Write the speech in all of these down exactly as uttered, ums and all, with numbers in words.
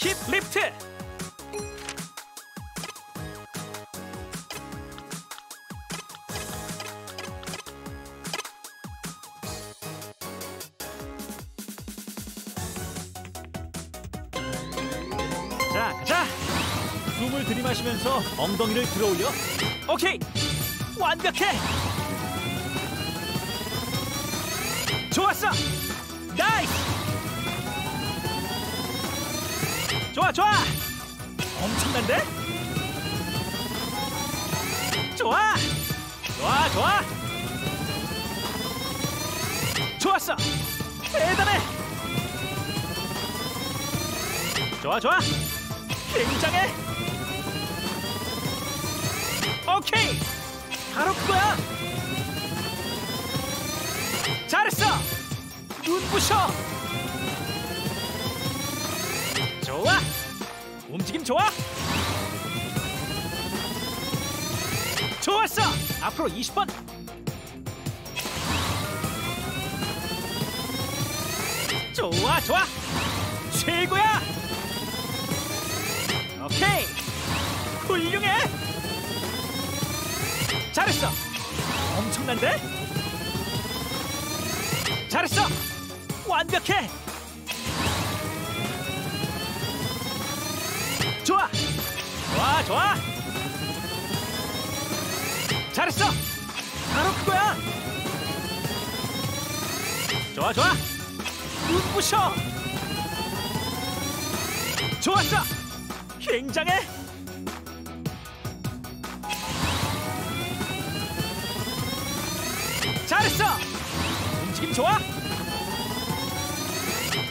힙리프트 자, 가자! 숨을 들이마시면서 엉덩이를 들어올려. 오케이! 완벽해! 좋았어! 나이스! 좋아, 좋아! 엄청난데? 좋아! 좋아, 좋아! 좋았어! 대단해! 좋아, 좋아! 굉장해! 오케이! 바로 그거야! 잘했어! 눈부셔! 좋아! 움직임 좋아! 좋았어! 앞으로 이십 번! 좋아, 좋아! 최고야! 오케이! 훌륭해! 잘했어! 엄청난데? 잘했어! 완벽해! 좋아! 좋아, 좋아! 잘했어! 바로 그거야! 좋아, 좋아! 눈부셔! 좋았어! 굉장해! 잘했어! 움직임 좋아!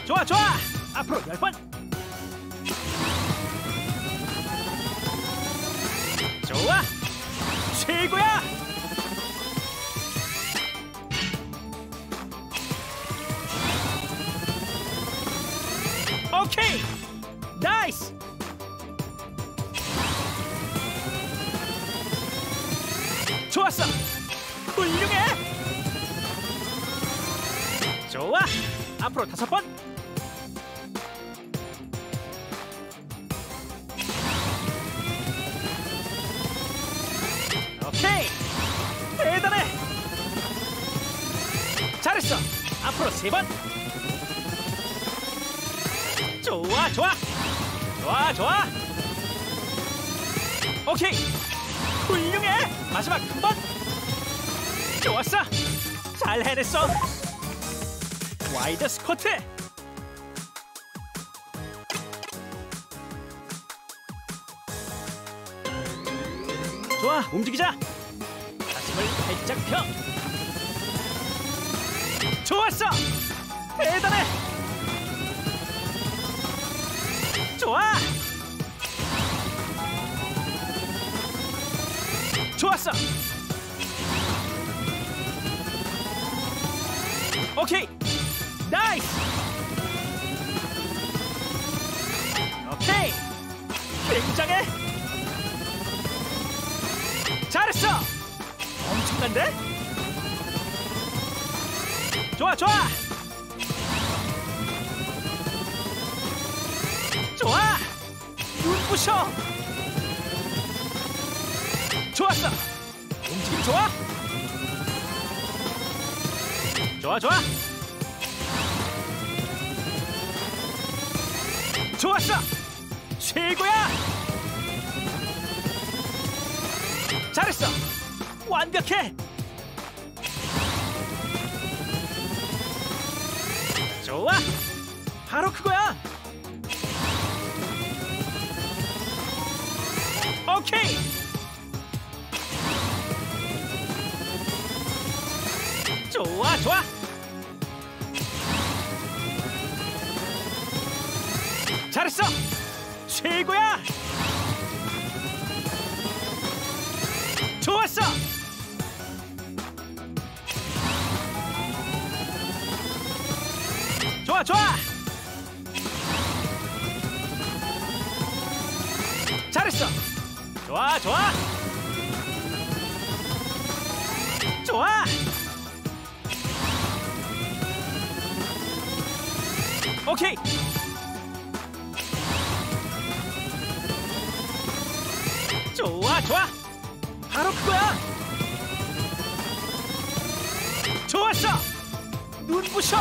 좋아, 좋아! 앞으로 열 번! 좋아! 최고야! 오케이! 나이스! 좋았어! 훌륭해! 좋아! 앞으로 다섯 번! 대단해! 잘했어! 앞으로 세 번! 좋아, 좋아! 좋아, 좋아! 오케이! 훌륭해! 마지막 한 번! 좋았어! 잘 해냈어! 와이드 스쿼트! 좋아, 움직이자! 살짝 펴! 좋았어! 대단해! 좋아! 좋았어! 오케이! 나이스! 오케이! 굉장해! 잘했어! 엄청난데? 좋아, 좋아! 좋아! 눈부셔! 좋았어! 움직임 좋아! 좋아, 좋아! 좋았어! 최고야! 잘했어! 완벽해! 좋아! 바로 그거야! 오케이! 좋아, 좋아! 잘했어! 최고야! 좋았어! 좋아, 좋아! 잘했어! 좋아, 좋아! 좋아! 오케이! 좋아, 좋아! 바로 그거야! 좋았어! 눈부셔!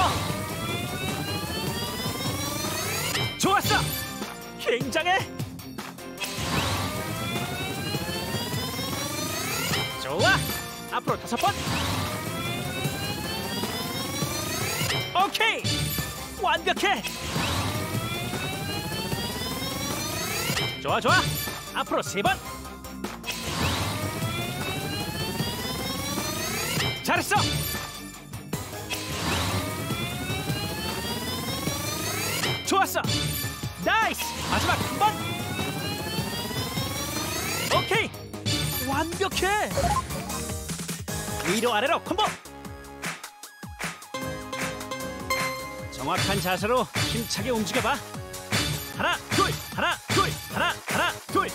좋았어! 굉장해! 좋아! 앞으로 다섯 번! 오케이! 완벽해! 좋아, 좋아! 앞으로 세 번! 잘했어! 좋았어! 나이스! 마지막 한 번! 오케이! 완벽해! 위로 아래로 콤보! 정확한 자세로 힘차게 움직여봐! 하나, 둘! 하나, 둘! 하나, 하나, 둘!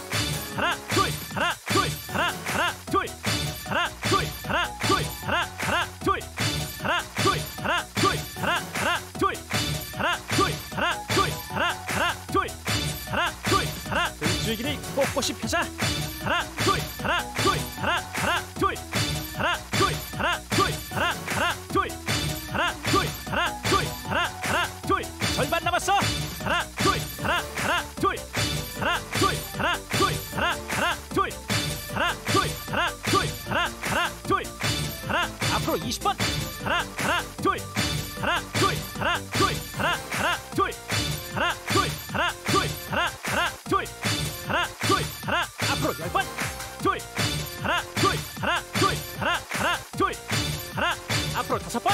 하나, 둘! 하나, 둘! 하나, 하나, 둘! 하나, 둘! 하나, 둘! 하나, 하나, 둘! 하나, 둘! 하나, 둘! 하나, 하나, 둘! 하나, 둘! 하나, 둘! 하나, 하나, 둘! 하나, 둘! 하나, 등줄기를 꼿꼿이 펴자. 하나, 둘! 하나, 둘! 하나, 하나, 둘! 하나, 둘! 하나, 둘! 하나, 하나, 둘! 하나, 둘! 하나, 둘! 하나, 하나, 둘! 절반 남았어. 하나, 둘! 하나, 하나, 둘! 하나, 둘! 하나, 둘! 하나, 하나, 둘! 하나, 둘! 하나, 둘! 하나, 하나, 둘! 하나, 앞으로 이십 번! 하나, 하나, 둘! 하나, 둘! 하나, 둘! 하나, 하나, 둘! 하나, 둘! 하나, 둘! 하나, 하나, 둘! 하나, 둘! 하나, 앞으로 열 번! 둘! 하나, 둘! 하나, 둘! 하나, 하나, 둘! 하나, 앞으로 다섯 번!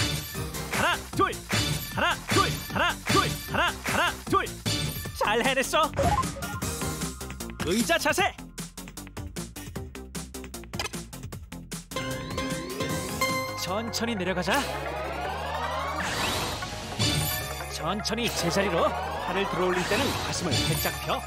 하나, 둘! 하나, 둘! 하나, 둘! 하나, 하나, 둘! 잘 해냈어! 의자 자세! 천천히 내려가자. 천천히 제자리로 팔을 들어올릴 때는 가슴을 살짝 펴.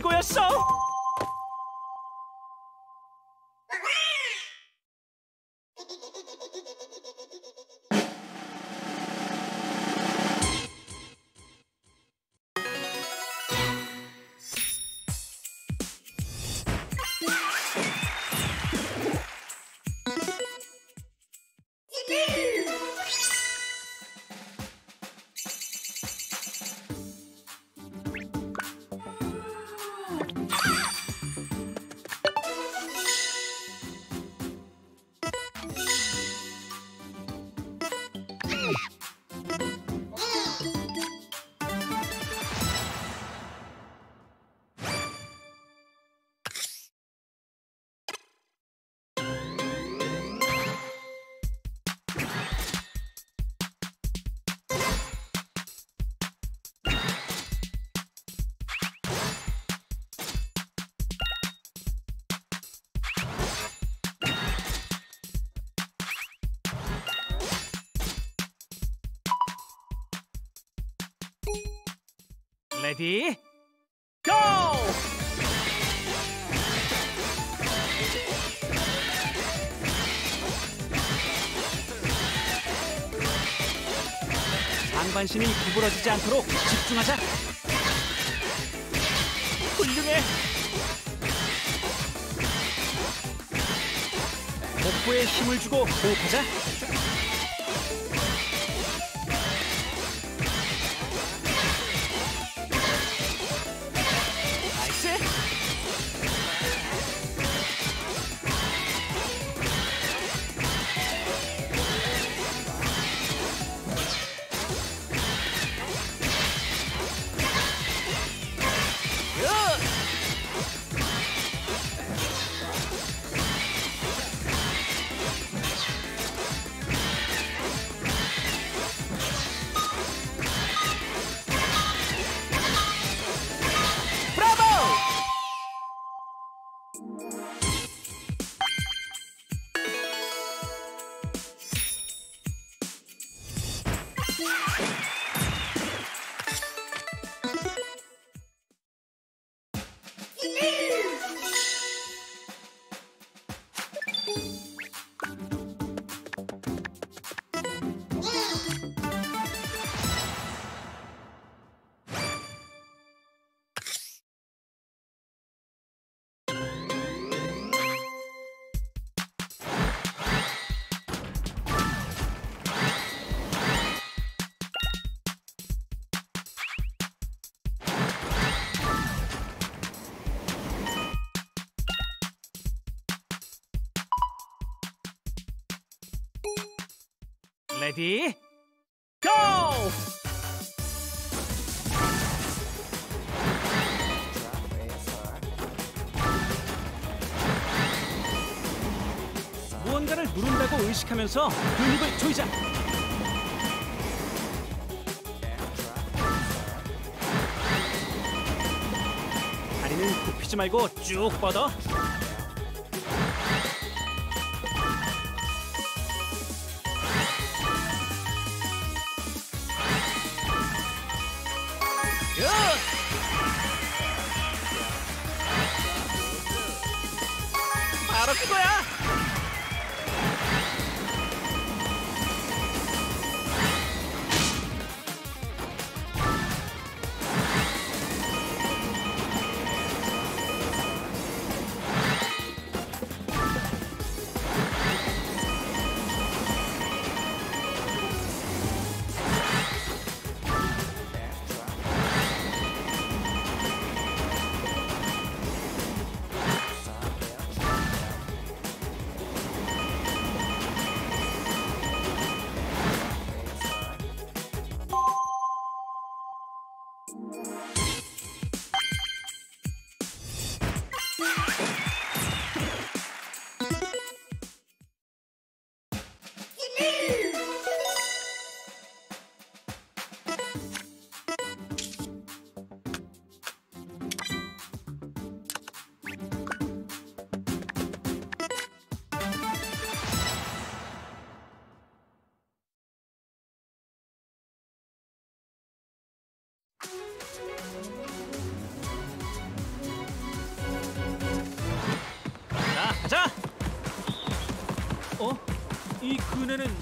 최고였어! 레디, 고! 반심이 구부러지지 않도록 집중하자. 훌륭해. 복부에 힘을 주고 호흡하자. 나이스. 레디, 고! 무언가를 누른다고 의식하면서 근육을 조이자. 다리는 굽히지 말고 쭉 뻗어. 바로 그거야! 가자! 어? 이 그네는...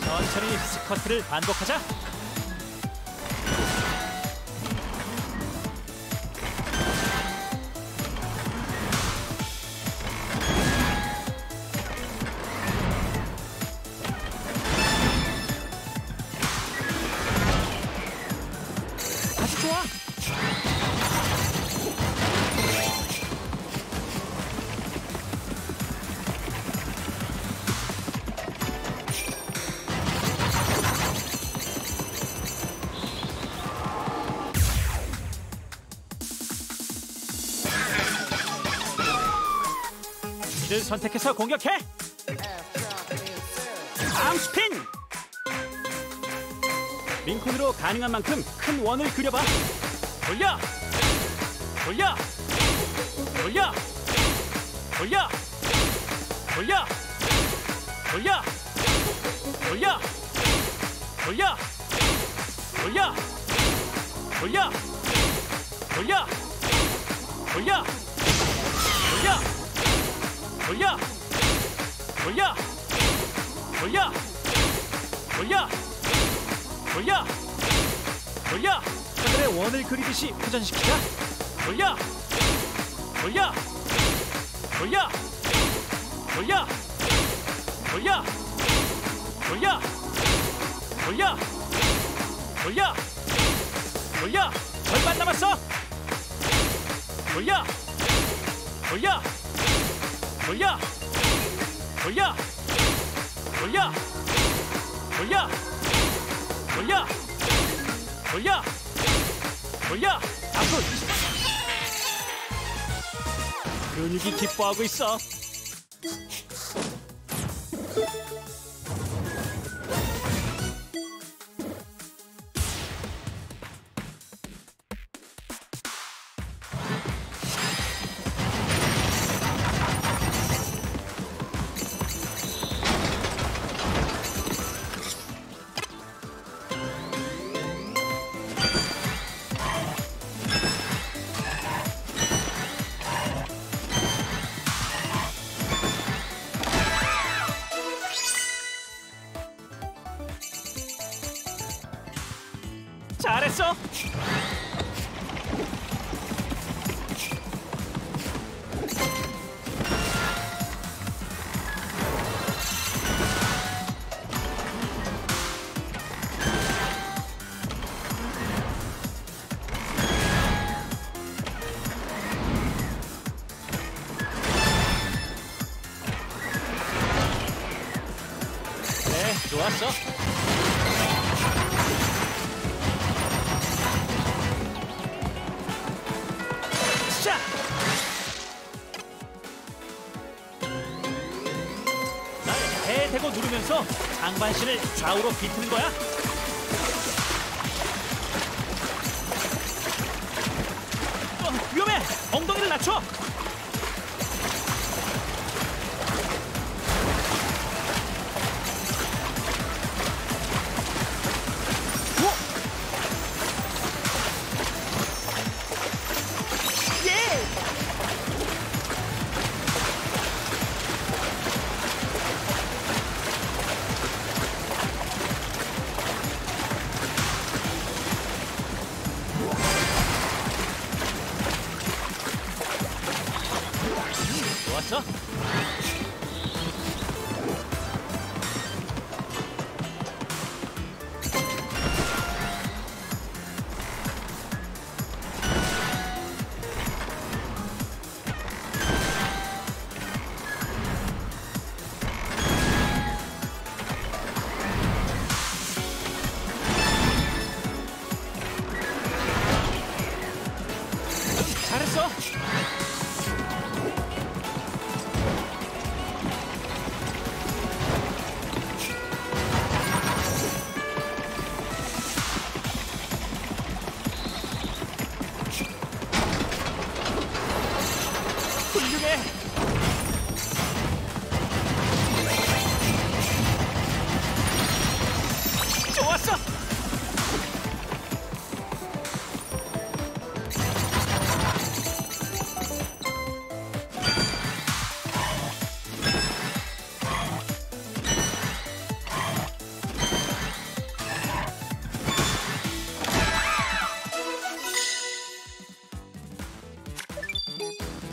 천천히 스쿼트를 반복하자! 아주 좋아! 이를 선택해서 공격해! 암스핀! 링콘으로 가능한 만큼 큰 원을 그려봐! 돌려! 돌려! 돌려! 돌려! 돌려! 돌려! 돌려! 돌려! 돌려! 돌려! 돌려! 돌려! 돌려! 돌려! 돌려! 돌려 돌려 돌려 돌려 하늘의 원을 그리듯이 회전시키자. 돌려 돌려 돌려 돌려 돌려 돌려 돌려 돌려 돌려. 절반 남았어. 돌려 돌려 돌려 돌려 돌려 돌려 돌려 돌려 돌려. 앞으로 근육이 기뻐하고 있어. 잘했어. 네, 좋았어. 대고 누르면서 장반신을 좌우로 비트는 거야. 어, 위험해. 엉덩이를 낮춰.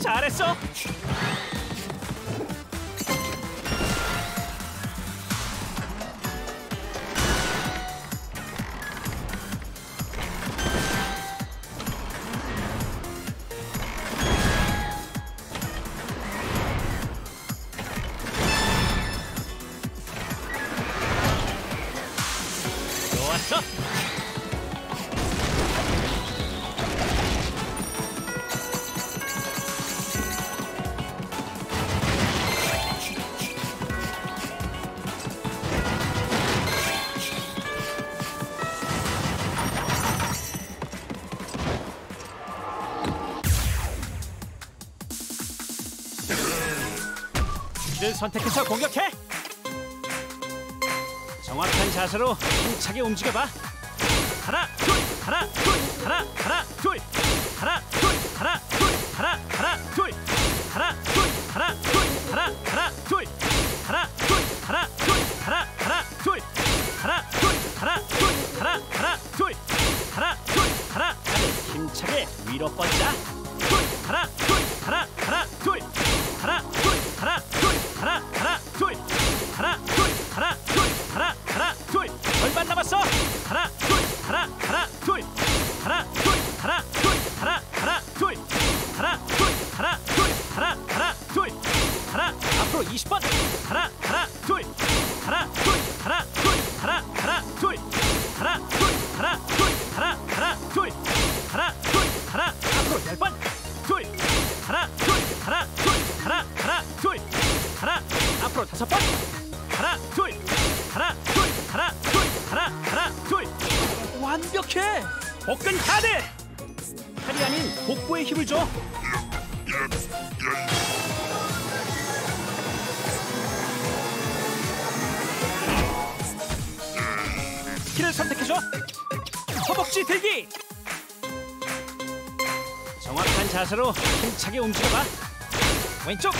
잘했어. 좋았어. 를 선택해서 공격해. 정확한 자세로 힘차게 움직여봐. 하나 둘 하나 둘 하나 하나 둘 하나 둘 하나 둘 하나 하나 둘 하나 둘 하나 둘 하나 하나 둘 하나 둘 하나 둘 하나 둘 하나 힘차게 위로 뻗자. 둘 하나 둘 하나 하나 둘 하나 둘 하나 둘 하나 하나 둘 하나 둘 하나 둘 하나 하나 둘 절반 남았어. 하나 둘 하나 하나 둘 하나 둘 하나 둘 하나 하나 둘 하나 둘 하나 둘 하나 하나 둘 하나 앞으로 이십 번. 하나 하나 둘 하나 둘 하나 둘 하나 하나 둘 하나 둘 하나 둘 하나 하나 둘 하나 둘 하나 앞으로 열 번. 둘 하나 둘 하나 둘 하나 하나 둘 하나 앞으로 다섯 번. 하나 둘 하나 둘 하나 둘 하나 하나 둘 완벽해. 복근 카드. 팔이 아닌 복부에 힘을 줘. 키를 선택해줘. 허벅지 들기. 정확한 자세로 힘차게 움직여봐. 왼쪽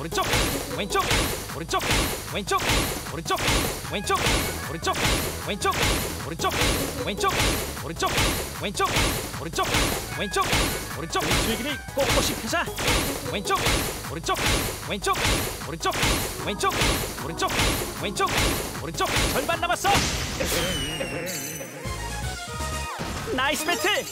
오른쪽 왼쪽 오른쪽 왼쪽 오른쪽 왼쪽 오른쪽 왼쪽 오른쪽 왼쪽 오른쪽 왼쪽 오른쪽 왼쪽 오른쪽 줄기를 꼿꼿이 펴자. 왼쪽 오른쪽 왼쪽 오른쪽 왼쪽 오른쪽 왼쪽 오른쪽 절반 남았어. 나이스 배틀.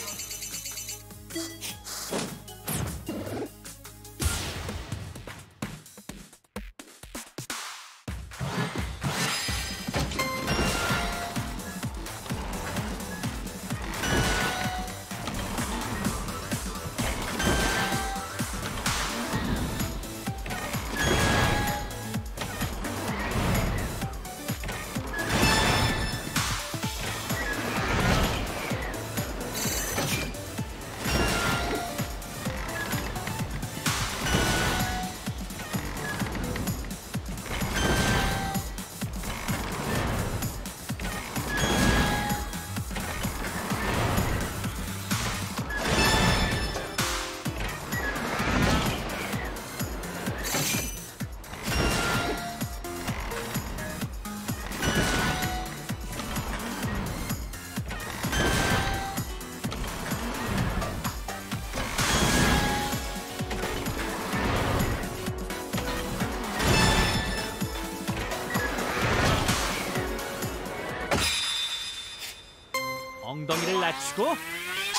엉덩이를 낮추고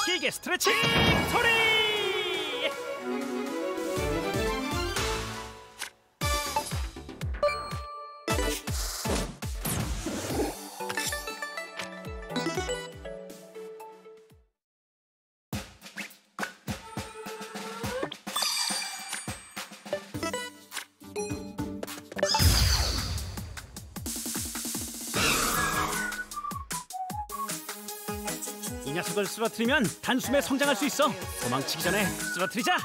길게 스트레칭. 소리! 이 녀석을 쓰러뜨리면 단숨에 성장할 수 있어. 도망치기 전에 쓰러뜨리자.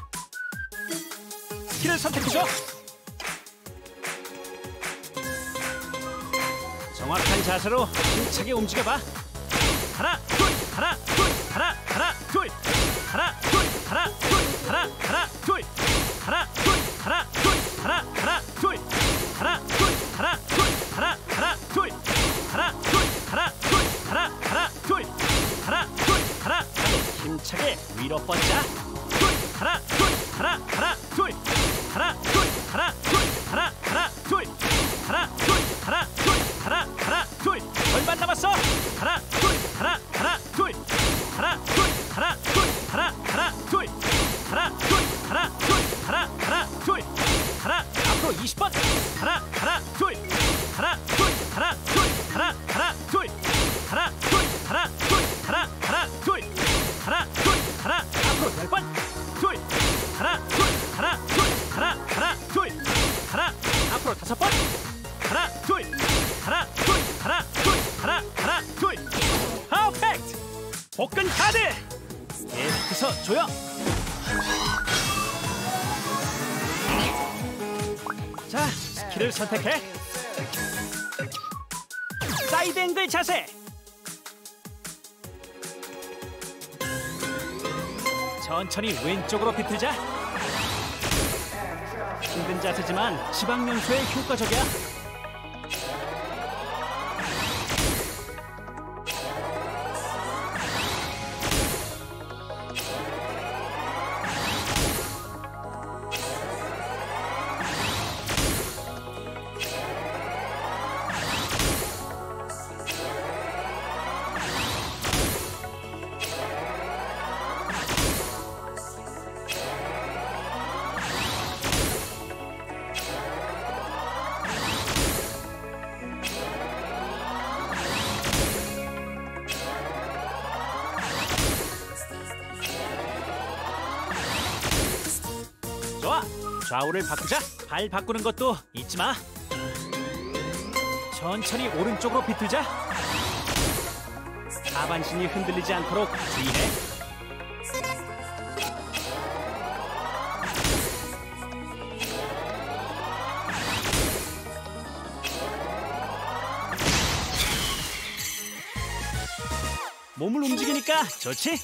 키를 선택해줘. 정확한 자세로 힘차게 움직여봐. 하나 둘 하나 둘 하나 하나 둘 하나 둘 하나 둘 하나 하나 둘 하나 둘 하나 둘 하나 하나 둘 하나 둘 하나 둘 하나 하나 둘 하나 둘 하나 둘 하나 하나 둘 하나 둘 하나 힘차게 위로 뻗자. 둘 하나 둘 하나 하나 둘 하나 둘 하나 둘 하나 하나 둘 하나 둘 하나 둘 하나 하나 둘 절반 남았어. 하나 둘 하나 하나 둘 하나 둘 하나 둘 하나 하나 둘 하나 둘 하나 둘 하나 하나 둘 하나 앞으로 이십 번. 하나 하나 둘 하나 둘 하나 둘 하나 하나 둘 하나 둘 하나 둘 하나 하나 둘 하나 둘 하나 앞으로 열 번. 둘 하나 둘 하나 둘 하나 하나 둘 하나 앞으로 다섯 번. 하나 둘 하나 둘 하나 둘 하나 하나 둘 퍼펙트. 복근 카드. 계속해서 조여. 자, 스킬을 선택해. 사이드 앵글 자세. 천천히 왼쪽으로 비틀자. 힘든 자세지만 지방 연소에 효과적이야. 좌우를 바꾸자. 발 바꾸는 것도 잊지 마. 천천히 오른쪽으로 비틀자. 하반신이 흔들리지 않도록 주의해. 몸을 움직이니까 좋지?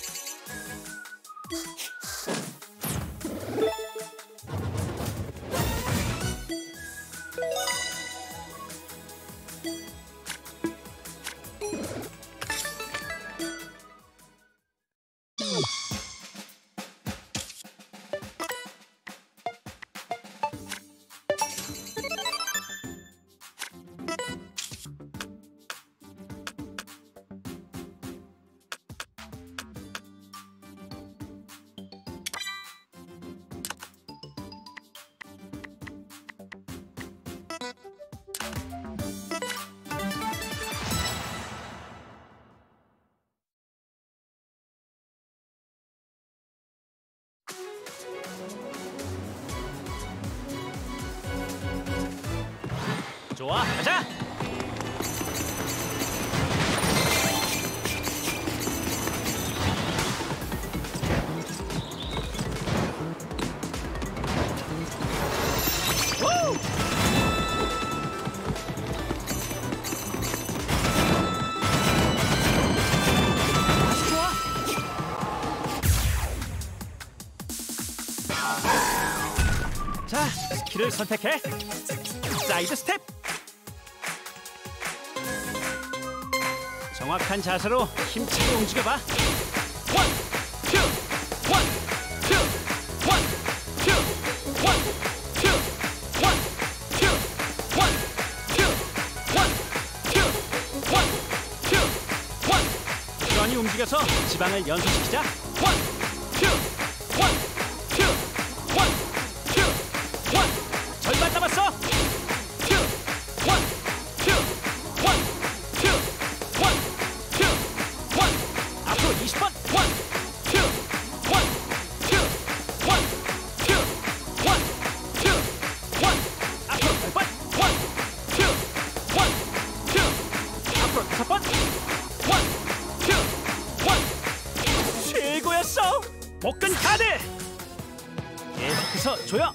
좋아, 가자! 자, 스킬을 선택해! 사이드 스텝! 정확한 자세로 힘차게 움직여봐. 원, 투, 원, 투, 원, 투, 원, 투, 원, 투, 원, 투, 원, 투, 원, 투, 원. 부지런히 움직여서 지방을 연소시키자. 원, 투, 원, 투, 원, 투, 원. 절반 남았어. 복근 카드! 계속해서 조여!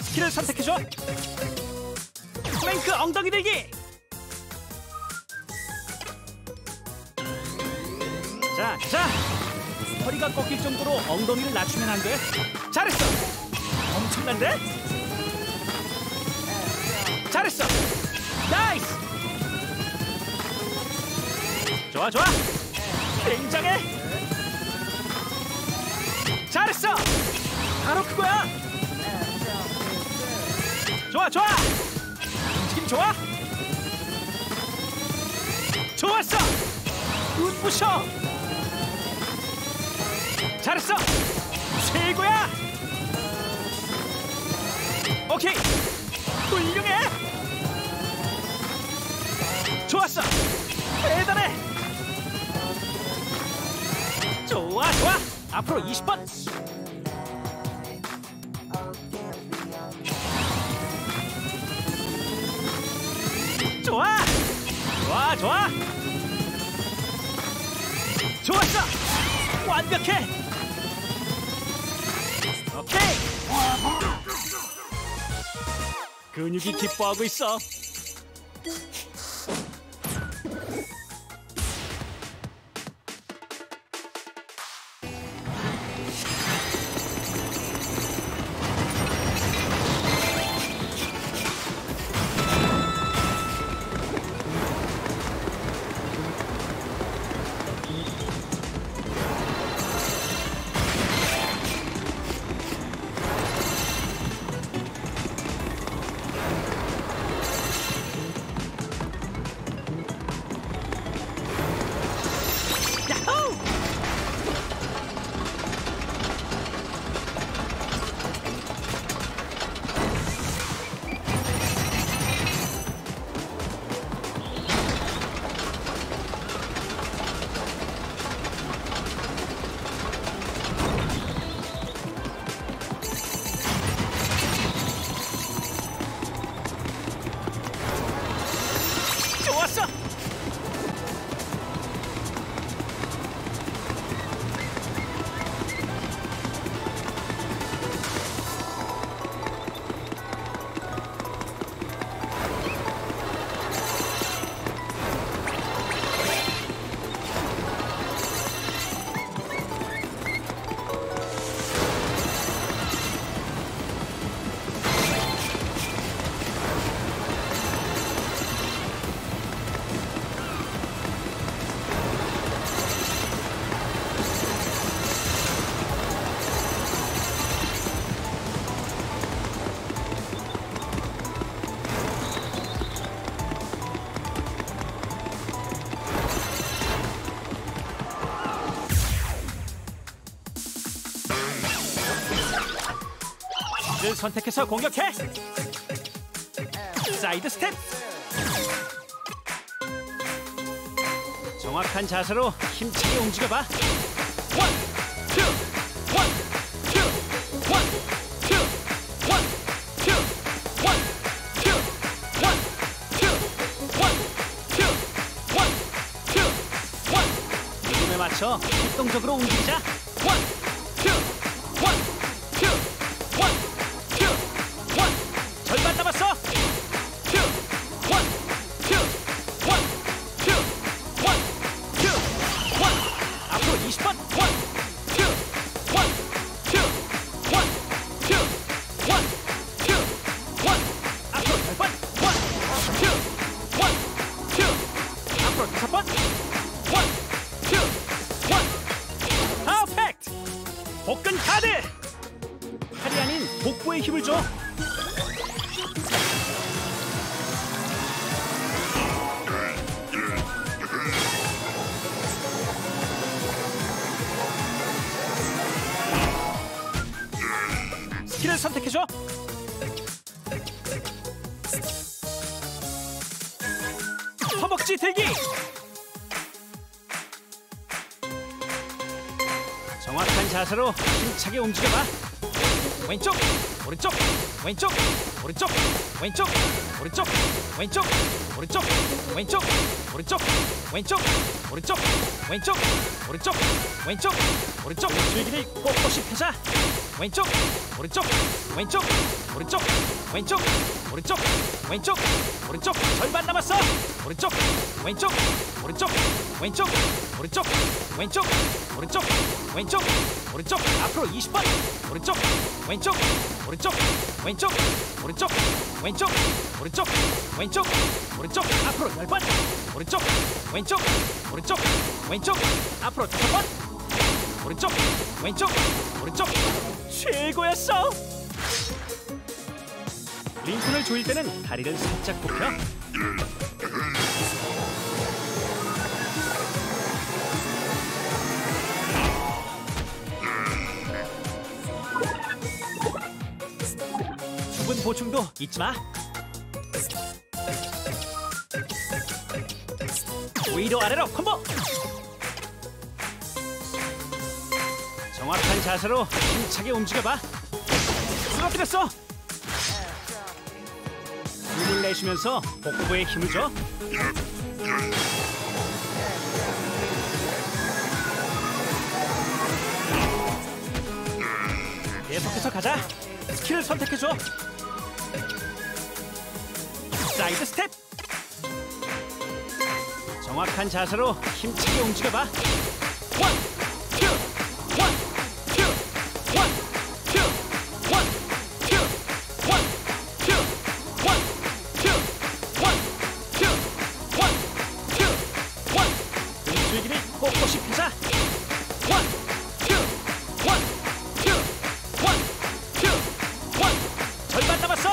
스킬을 선택해줘! 플랭크 엉덩이 들기! 자, 자! 허리가 꺾일 정도로 엉덩이를 낮추면 안 돼! 잘했어! 엄청난데? 잘했어! 나이스! 좋아, 좋아! 굉장해! 잘했어! 바로 그거야! 좋아, 좋아! 움직임 좋아! 좋았어! 눈부셔! 잘했어! 최고야! 오케이! 훌륭해! 좋았어! 대단해! 좋아, 좋아! 앞으로 이십 번! 좋아! 좋아, 좋아! 좋았어! 완벽해! 오케이! 근육이 기뻐하고 있어! 선택해서 공격해. 사이드 스텝. 정확한 자세로 힘차게 움직여봐. 원, 투, 원, 투, 원, 투, 원, 투, 원, 투, 원, 투, 원, 투, 원, 투, 원. 리듬에 맞춰 활동적으로 움직이자. 원, 투, 원, 투, 원, 투, 원. 절반 남았어. 투, 원, 투, 원, 투, 원, 투, 원. 앞으로 이십 번. 복근 카드! 팔이 아닌 복부에 힘을 줘! 스킬을 선택해줘! 허벅지 들기! 정확한 자세로 힘차게 움직여봐. 왼쪽, 오른쪽, 왼쪽, 오른쪽, 왼쪽, 오른쪽, 왼쪽, 오른쪽, 왼쪽, 오른쪽, 왼쪽, 오른쪽, 왼쪽, 오른쪽, 왼쪽, 오른쪽. 줄기를 꼿꼿이 펴자. 왼쪽, 오른쪽, 왼쪽, 오른쪽, 왼쪽, 오른쪽, 왼쪽, 오른쪽. 절반 남았어. 오른쪽, 왼쪽, 오른쪽, 왼쪽, 오른쪽, 왼쪽, 오른쪽, 왼쪽, 오른쪽. 앞으로 이십 번. 오른쪽, 왼쪽, 오른쪽, 왼쪽, 오른쪽, 왼쪽, 오른쪽, 왼쪽, 오른쪽. 앞으로 열 번. 오른쪽, 왼쪽, 오른쪽, 왼쪽. 앞으로 다섯 번. 오른쪽, 왼쪽, 오른쪽. 최고였어. 링크를 조일 때는 다리를 살짝 굽혀. 수분 보충도 잊지 마. 위로 아래로 콤보. 정확한 자세로 힘차게 움직여봐. 쓰러뜨렸어. 숨을 내쉬면서 복부에 힘을 줘. 계속해서 가자. 스킬을 선택해줘. 사이드 스텝. 정확한 자세로 힘차게 움직여봐. 원, 투, 원, 투, 원, 투, 원, 투, 원, 투, 원, 투, 원, 투, 원, 투, 원. 줄기를 꼿꼿이 펴자. 원, 투, 원, 투, 원, 투, 원. 절반 남았어.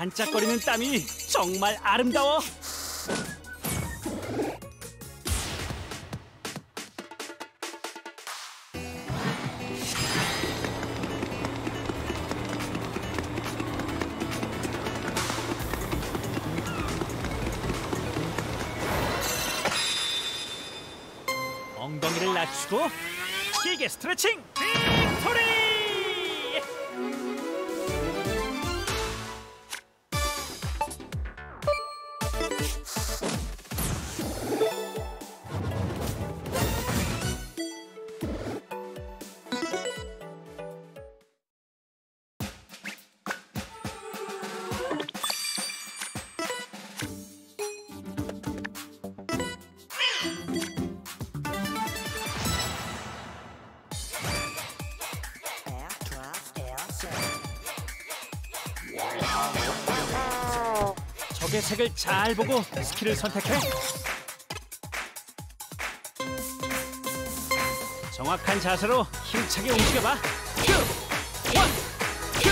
반짝거리는 땀이 정말 아름다워. 엉덩이를 낮추고 길게 스트레칭. 빅토리! 적의 색을 잘 보고 스킬을 선택해. 정확한 자세로 힘차게 움직여봐. 큐! 원! 큐!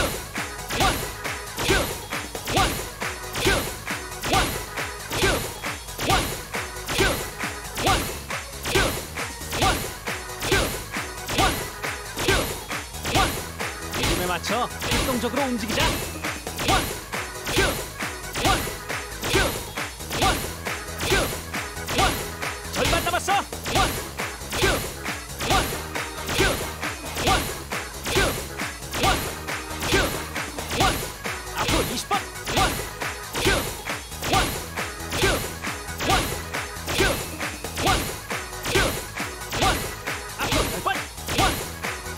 원! 더 활동적으로 움직이자. 원, 큐, 원, 큐, 원, 큐, 원. 절반 남았어. 원, 큐, 원, 큐, 원, 큐, 원, 큐, 원. 앞으로 이십 번. 원, 큐, 원, 큐, 원, 큐, 원, 큐, 원. 앞으로 십 번. 원,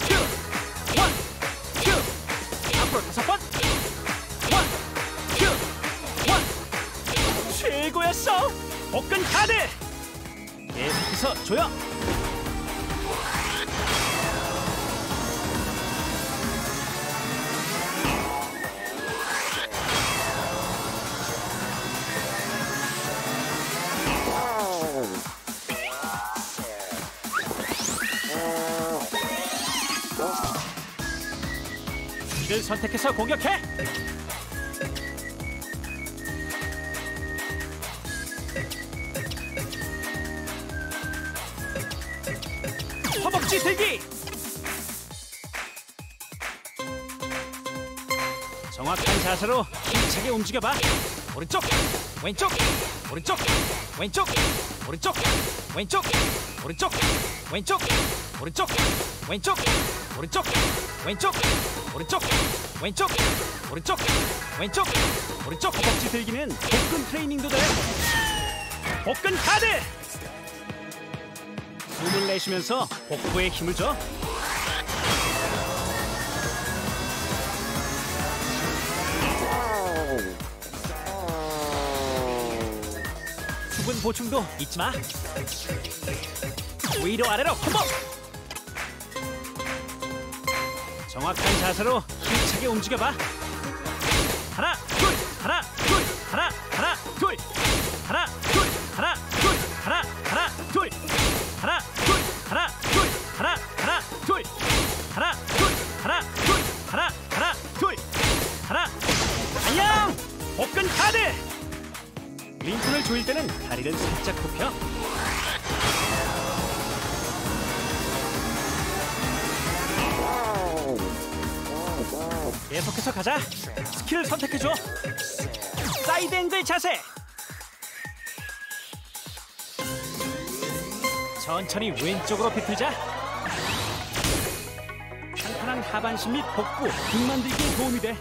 큐, 원, 큐. 앞으로 다섯 번. 원, 큐, 원. 최고였어. 복근 카드. 계속해서 조여. 이를 선택해서 공격해. 허벅지 들기. 정확한 자세로 힘차게 움직여봐. 오른쪽, 왼쪽, 오른쪽, 왼쪽, 오른쪽, 왼쪽, 오른쪽, 왼쪽, 오른쪽, 왼쪽, 오른쪽, 왼쪽, 오른쪽, 왼쪽, 오른쪽, 왼쪽, 오른쪽. 허벅지 들기는 복근 트레이닝도 돼. 복근 카드. 숨을 내쉬면서 복부에 힘을 줘. 수분 보충도 잊지 마. 위로 아래로 콤보. 정확한 자세로 힘차게 움직여봐. 하나, 둘, 하나, 둘, 하나, 하나, 둘, 하나, 둘, 하나, 둘, 하나, 하나, 둘, 하나, 둘, 하나, 둘, 하나, 하나, 둘, 하나, 둘, 하나, 둘, 하나, 하나, 둘, 하나. 안녕. 복근 카드. 링크를 조일 때는 다리를 살짝 굽혀. 계속해서 가자. 스킬을 선택해줘. 사이드 앵글 자세. 천천히 왼쪽으로 비틀자. 탄탄한 하반신 및 복부, 등 만들기에 도움이 돼.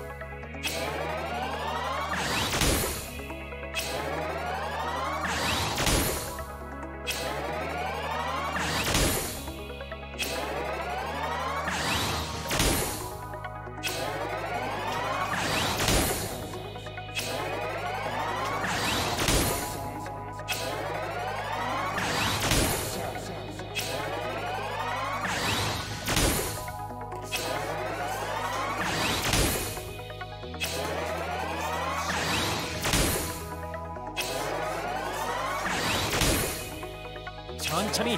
천천히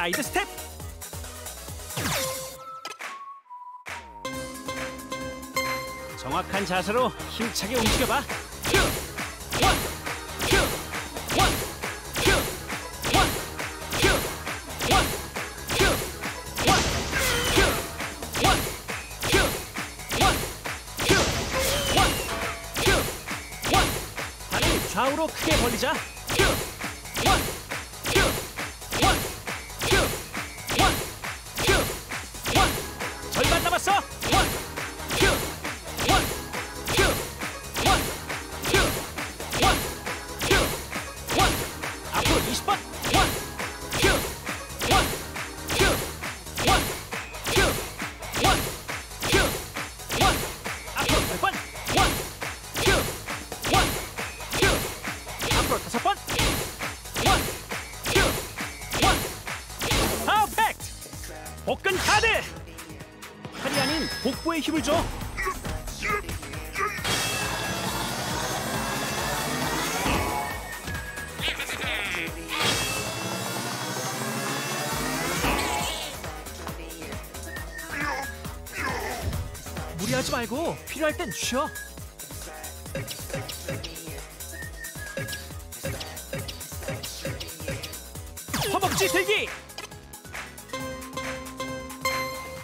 사이드 스텝. 정확한 자세로 힘차게 움직여봐. 큐, 원, 큐, 원, 큐, 원, 큐, 원, 큐, 원, 큐, 원, 큐, 원, 큐, 원, 큐, 원. 발을 좌우로 크게 벌리자. 큐, 원. 다섯 번. 공포의 힘을 줘. 무리하지 말고 필요할 땐 쉬어. 허벅지 들기!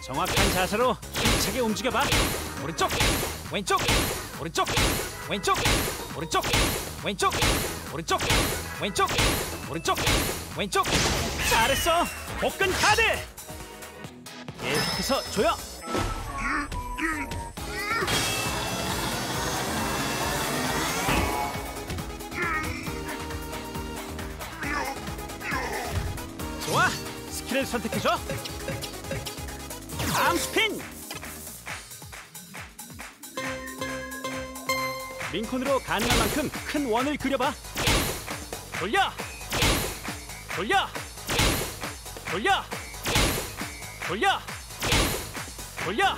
정확한 자세로 힘차게 움직여봐. 오른쪽, 왼쪽, 오른쪽, 왼쪽, 오른쪽, 왼쪽, 오른쪽, 왼쪽, 오른쪽, 왼쪽. 잘했어. 복근 카드. 계속해서 조여. 좋아, 스킬을 선택해줘. 다음 스핀. 링콘으로 가능한 만큼 큰 원을 그려봐. 돌려, 돌려, 돌려, 돌려, 돌려,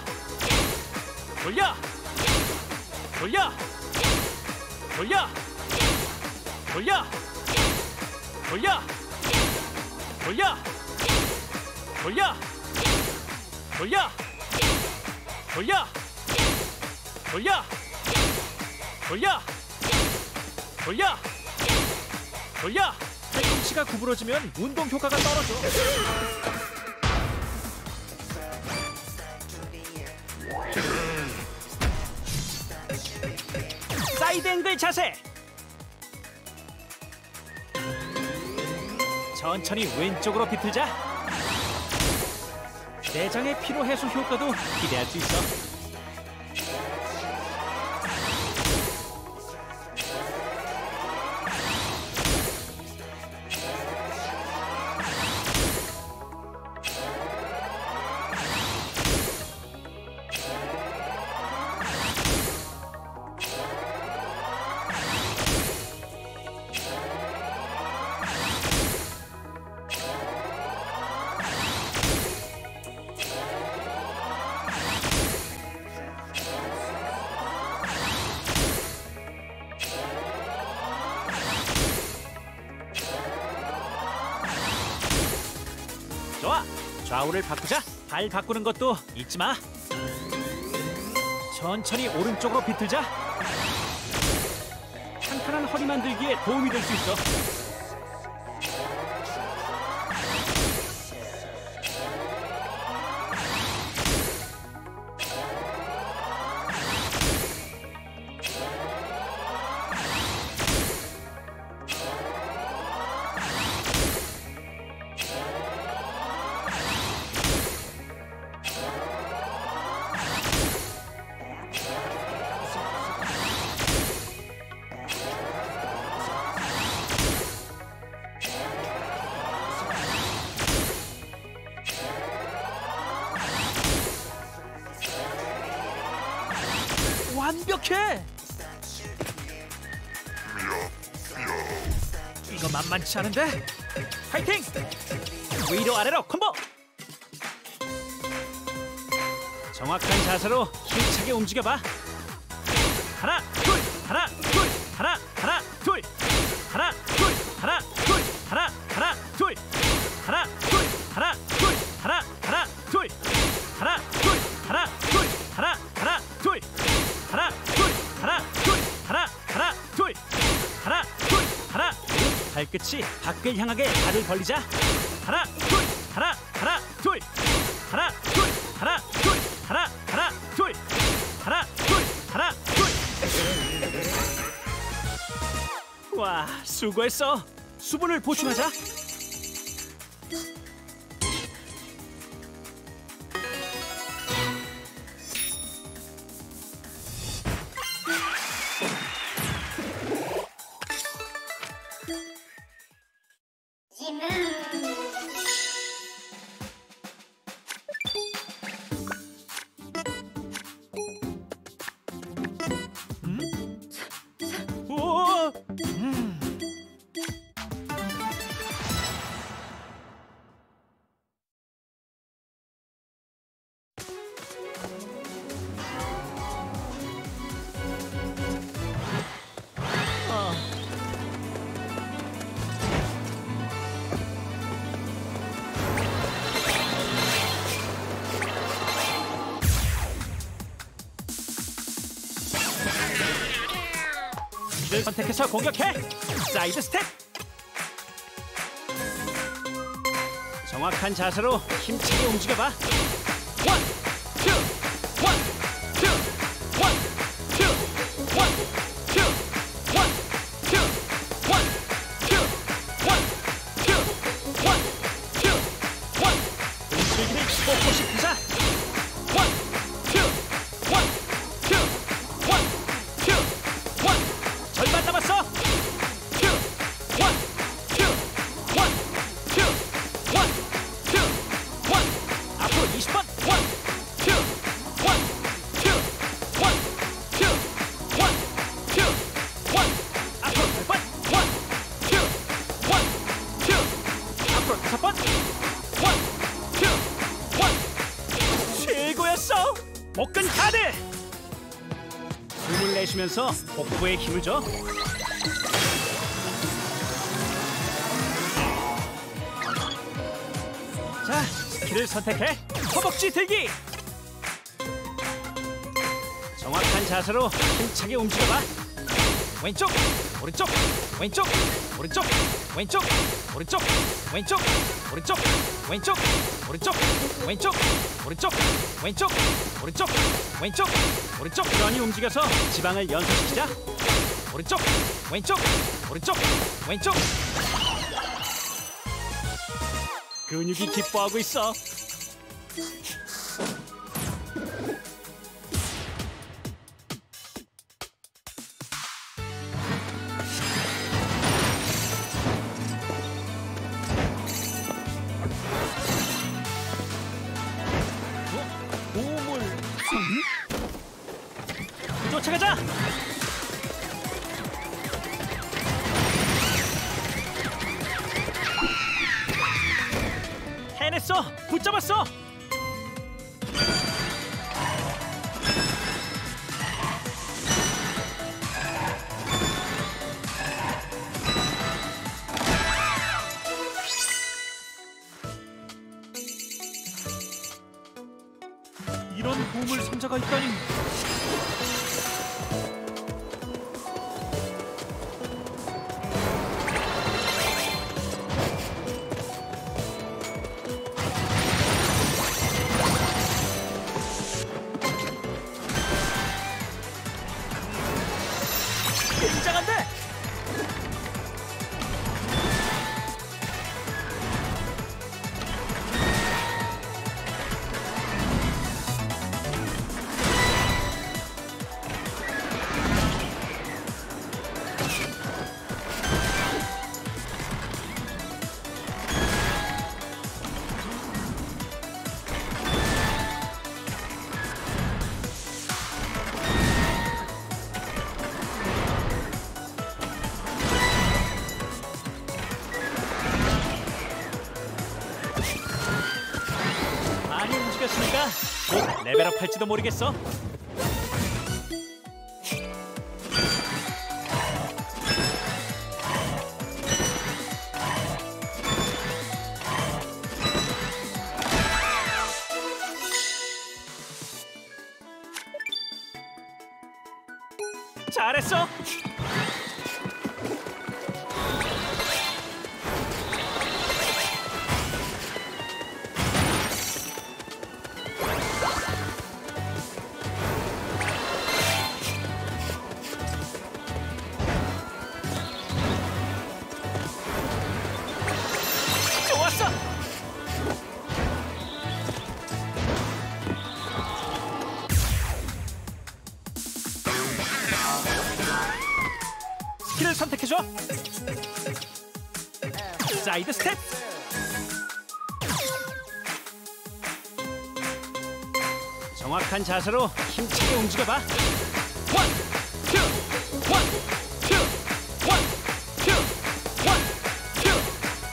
돌려, 돌려, 돌려, 돌려, 돌려. 돌려! 돌려! 돌려! 돌려! 돌려! 돌려! 돌려! 돌려! 팔꿈치가 구부러지면 운동 효과가 떨어져. 사이드 앵글 자세! 천천히 왼쪽으로 비틀자. 내장의 피로 해소 효과도 기대할 수 있어. 좋아! 좌우를 바꾸자. 발 바꾸는 것도 잊지 마. 천천히 오른쪽으로 비틀자. 탄탄한 허리 만들기에 도움이 될 수 있어. 완벽해! 이거 만만치 않은데? 파이팅! 위로 아래로 콤보! 정확한 자세로 힘차게 움직여봐. 하나, 둘, 하나, 둘, 하나, 하나, 둘, 하나, 둘, 하나, 둘, 하나, 하나, 둘, 하나, 둘, 하나, 둘, 하나, 하나, 둘, 하나, 둘, 하나, 둘, 하나, 하나, 둘. 하나, 둘, 하나, 둘, 하나, 하나, 둘, 하나, 둘, 하나. 발끝이 밖을 향하게 발을 벌리자. 하나, 둘, 하나, 하나, 둘, 하나, 둘, 하나, 둘, 하나, 하나, 둘, 하나, 둘, 하나, 둘. 와, 수고했어. 수분을 보충하자. 빈을 선택해서 공격해. 사이드 스텝. 정확한 자세로 힘차게 움직여봐. 원, 투, 원, 투, 원, 투, 원, 투, 원, 투, 원, 투, 원, 투, 원, 투, 원. 움직이는 포커싱 기사. 원, 투, 원, 투, 원, 투, 원. 절반 남았어. 투, 원, 투, 원, 투. 이십 번 원, 투, 원, 투, 원, 투, 원, 투, 원. 앞으로 백 번 원, 투, 원, 투. 앞으로 다섯 번 원, 투, 원. 최고였어. 복근 카드. 숨을 내쉬면서 복부에 힘을 줘. 자, 스킬을 선택해. 허벅지 들기! 정확한 자세로 힘차게 움직여봐. 왼쪽, 오른쪽, 왼쪽, 오른쪽, 왼쪽, 오른쪽, 왼쪽, 오른쪽, 왼쪽, 오른쪽, 왼쪽, 오른쪽, 왼쪽, 오른쪽, 왼쪽, 오른쪽. 그러니 움직여서 지방을 연소시키자. 오른쪽, 왼쪽, 오른쪽, 왼쪽. 근육이 기뻐하고 있어. 보물 선? 쫓아가자! 해냈어! 붙잡았어! 이런 보물 상자가 있다니. 굉장한데? 됐으니까 곧 레벨업 할지도 모르겠어. 잘했어. 스킬을 선택해줘. 사이드 스텝. 정확한 자세로 힘차게 움직여봐. 원, 투, 원, 투, 원, 투, 원, 투, 원, 투,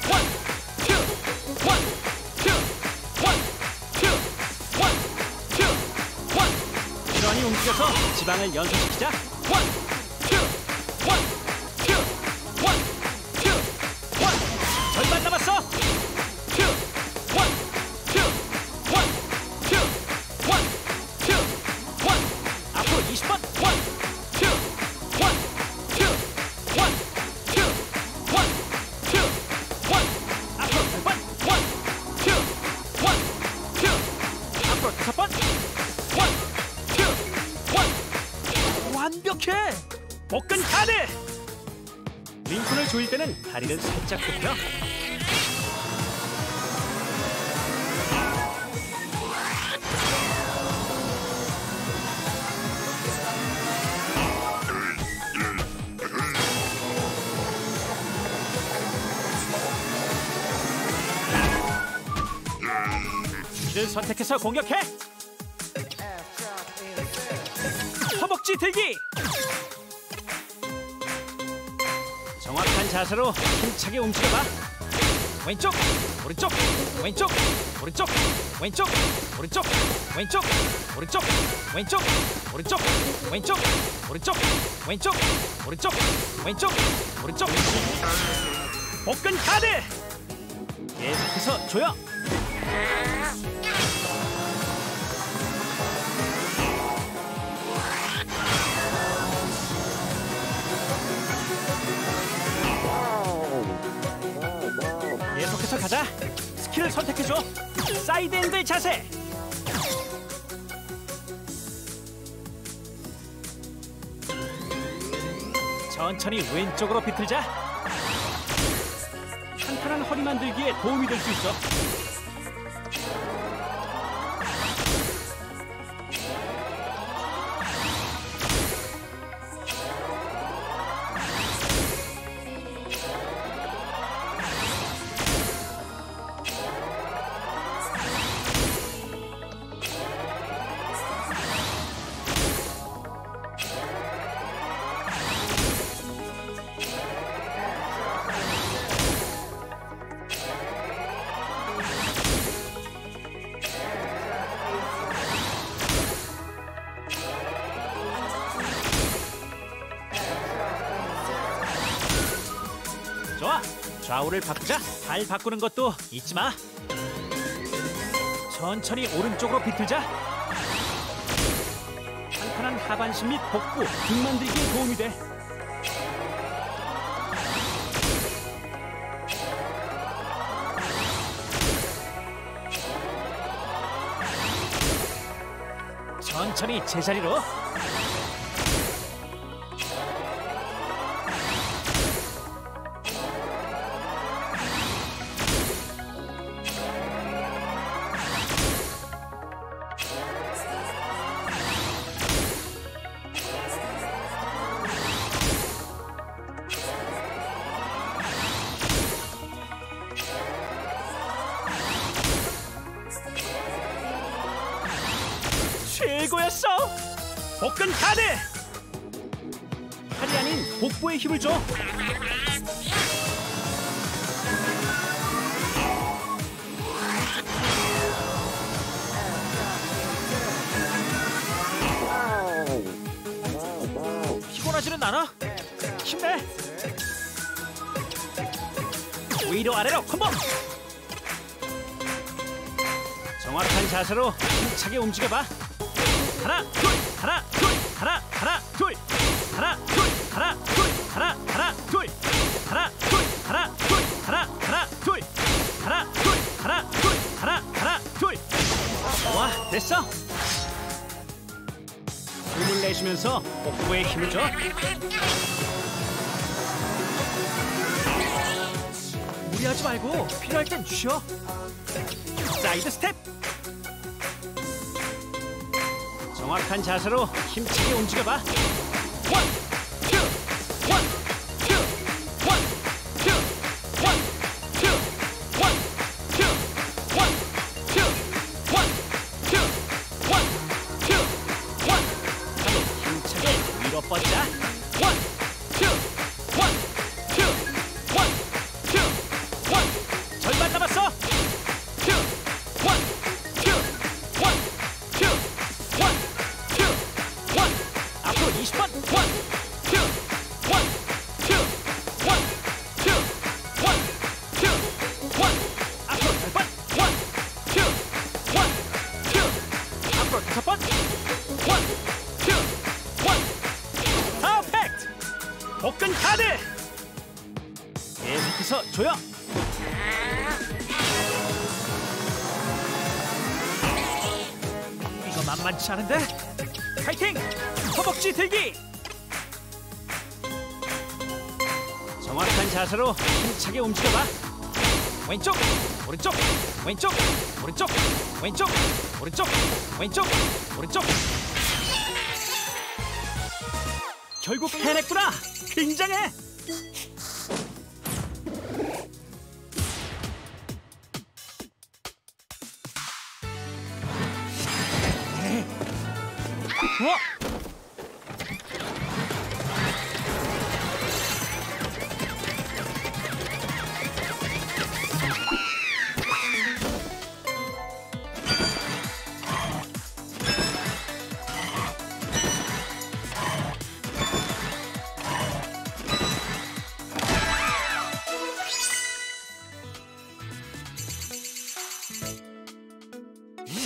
원, 투, 원, 투, 원, 투, 원. 그러니 움직여서 지방을 연소시키자. 원, 투, 원. 이십 번 원, 투, 원, 투, 복근 카드! 링콘을 조일 때는 다리를 살짝 굽혀 이를 선택해서 공격해! 허벅지 들기! 정확한 자세로 힘차게 움직여봐. 왼쪽, 오른쪽, 왼쪽, 오른쪽, 왼쪽, 오른쪽, 왼쪽, 오른쪽, 왼쪽, 오른쪽, 왼쪽, 오른쪽, 왼쪽, 오른쪽, 왼쪽, 오른쪽. 복근 카드. 계속해서 조여. 계속해서 가자. 스킬을 선택해줘. 사이드 핸드의 자세. 천천히 왼쪽으로 비틀자. 탄탄한 허리 만들기에 도움이 될 수 있어. 좌우를 바꾸자. 발 바꾸는 것도 잊지 마. 천천히 오른쪽으로 비틀자. 탄탄한 하반신 및 복부, 등 만들기에 도움이 돼. 천천히 제자리로. 최고였어! 복근 카드! 팔이 아닌 복부에 힘을 줘! 피곤하지는 않아? 힘내! 위로 아래로 콤보! 정확한 자세로 힘차게 움직여봐! 하나, 둘, 하나, 둘, 하나, 하나, 둘, 하나, 둘, 하나, 둘, 하나, 하나, 둘, 하나, 둘, 하나, 둘, 하나, 하나, 둘, 하나, 둘, 하나, 둘, 하나, 하나, 둘. 와, 됐어. 숨을 내쉬면서 복부에 힘을 줘. 무리하지 말고 필요할 땐 쉬어. 사이드 스텝. 정확한 자세로 힘차게 움직여봐. 원, 투, 원, 투, 원, 투, 원, 투, 원, 투, 원, 투, 원, 투, 원, 투, 원. 하루 힘차게 위로 뻗자. 원, 투, 원, 투, 원, 투, 원. 절반 남았어. 투, 원, 투, 원, 투. 이십 번, 원, 투, 원, 투, 원, 투, 원, 투, 원. 앞으로 열 번, 원, 투, 원, 투. 앞으로 다섯 번, 원, 투, 원. 퍼펙트! 복근 카드! 계속해서 조여! 이거 만만치 않은데? 파이팅! 허벅지 들기! 정확한 자세로 힘차게 움직여봐. 왼쪽, 오른쪽, 왼쪽, 오른쪽, 왼쪽, 오른쪽, 왼쪽, 오른쪽. 결국 해냈구나. 굉장해. 우와!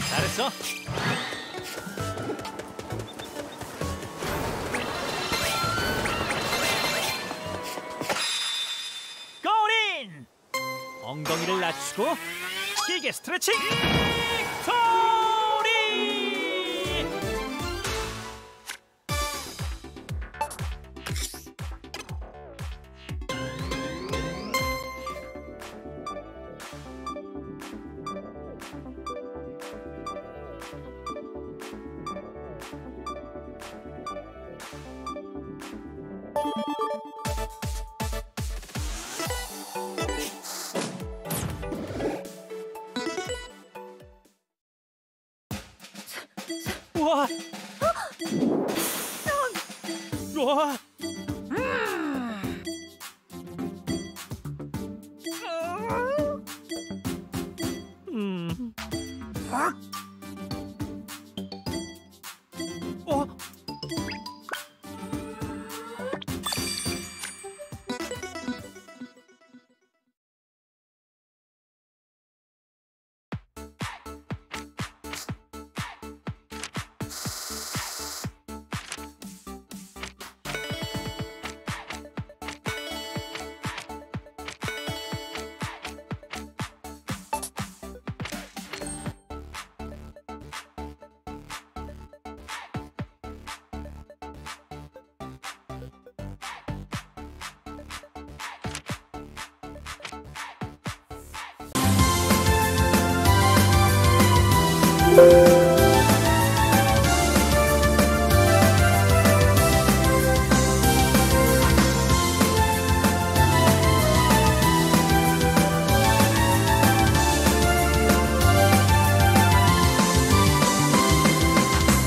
잘했어. 엉덩이를 낮추고 길게 스트레칭! 빅토리! 우와! 우와! 음. 어? you